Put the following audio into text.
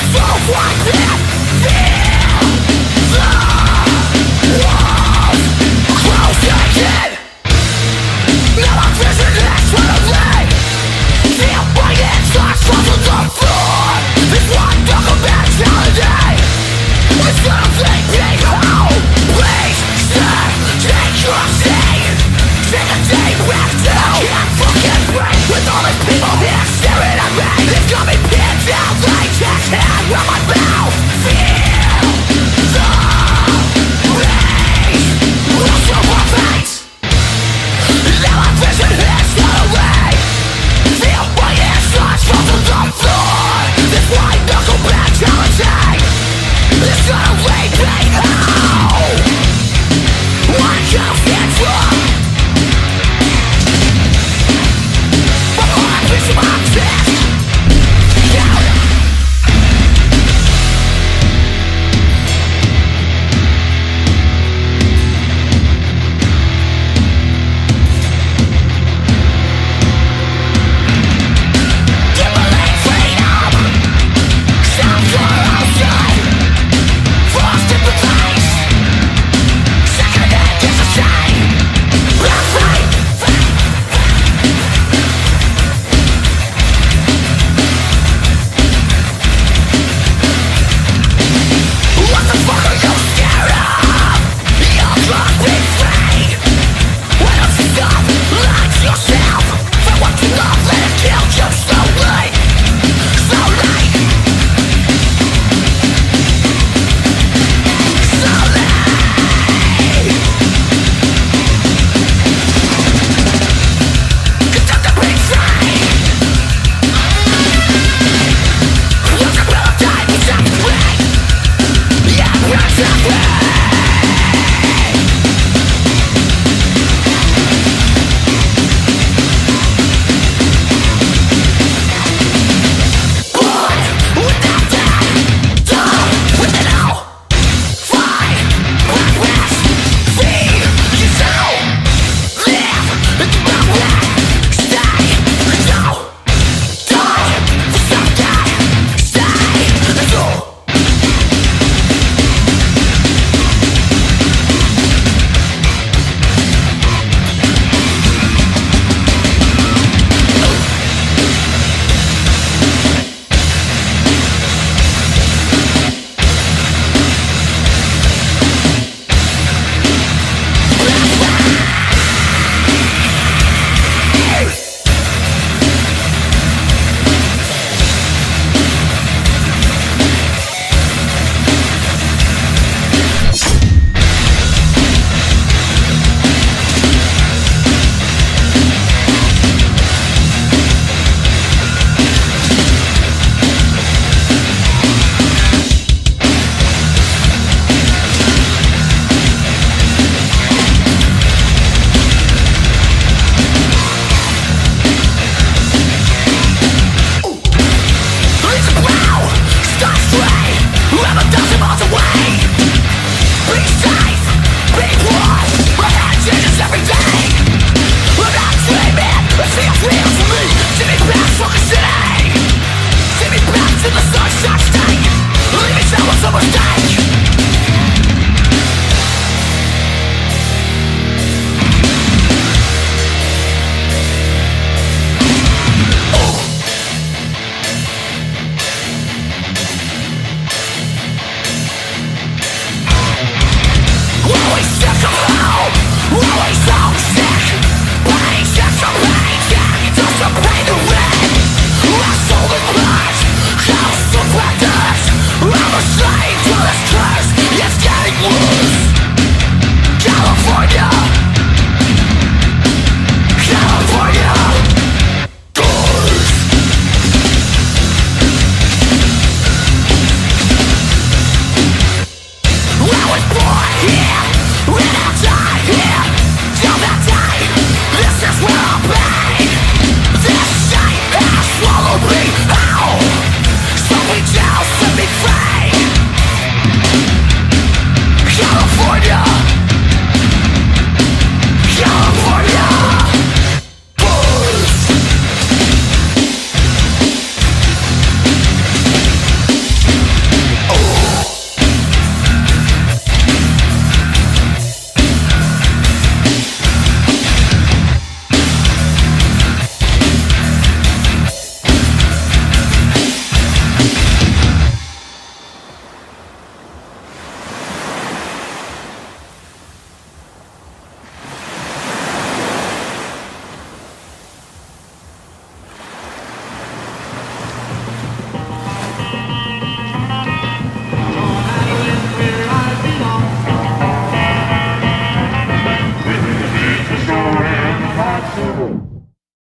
It's gonna lead me home. I can't get through.